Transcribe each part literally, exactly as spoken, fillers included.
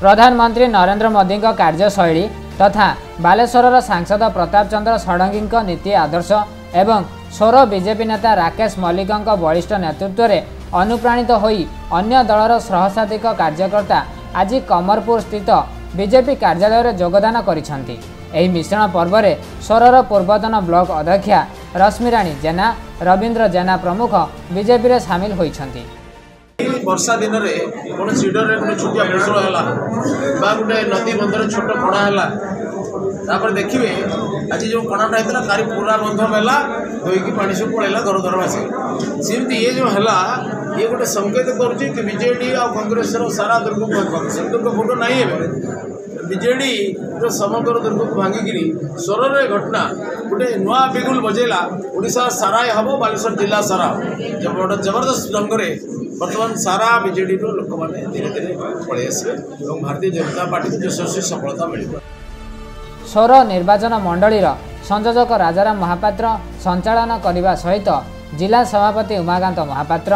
प्रधानमंत्री नरेन्द्र मोदी कार्यशैली तथा बालेश्वर सांसद प्रतापचंद्र षडंगी नीति आदर्श एवं सोरो बीजेपी नेता राकेश मल्लिक वरिष्ठ नेतृत्व में अनुप्राणित होई अन्य दलर सहस्राधिक कार्यकर्ता आज कमरपुर स्थित बीजेपी कार्यालय में योगदान करिसेंति। एही मिश्रण पर्व में सोरर पूर्वतन ब्लॉक अध्यक्षा रश्मिराणी जेना, रवीन्द्र जेना प्रमुख बीजेपी में शामिल होइछंती। वर्षा दिन में कौन सीडर गोटे छोटिया मौसम है, गोटे नदी बंधर छोट कणा है, देखिए आज जो कणाटा होता तारी पूरा बंध मेला धोईकी पा सब पलैला दर दरवासी सेमती ये जो है ये गोटे संकेत कर बीजेडी आ कांग्रेस सारा दुर्ग से फोटो नहीं बीजेडी समग्र दुर्ग को भांगिकी स्वर घटना गोटे नुआ बिगुल बजेला ओडिशा सारा हम बालेश्वर जिला सारा गोटे जबरदस्त ढंग से बर्तमान सारा बीजेडी लोक मैंने धीरे धीरे पलि आसवे और भारतीय जनता पार्टी को यशस्वी सफलता मिल। सौर निर्वाचन मंडली संयोजक राजाराम महापात्र संचालन करने सहित जिला सभापति उमाकांत महापात्र,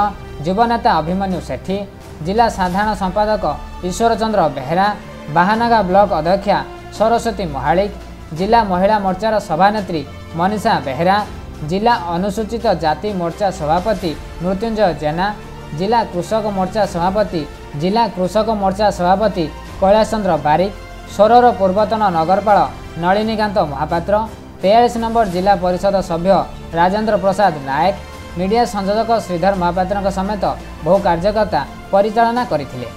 युवनेता अभिमन्यु सेठी, जिला साधारण संपादक ईश्वरचंद्र बेहरा, बाहानगा ब्लॉक अध्यक्षा सरस्वती महालिक, जिला महिला मोर्चार सभानेत्री मनीषा बेहरा, जिला अनुसूचित जाति मोर्चा सभापति मृत्युंजय जेना, जिला कृषक मोर्चा सभापति जिला कृषक मोर्चा सभापति कैलाशचंद्र बारिक, सोरर पूर्वतन नगरपाल नलिनीकांत महापात्र, तेयालीस नंबर जिला परिषद सभ्य राजेंद्र प्रसाद नायक, मीडिया संयोजक श्रीधर महापात्र समेत बहु कार्यकर्ता परिचालना करथिले।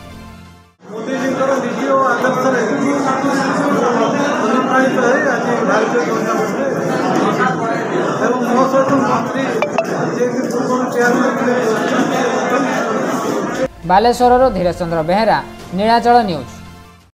बालेश्वर धीरेंद्र चंद्र बेहरा, नीलाचल न्यूज।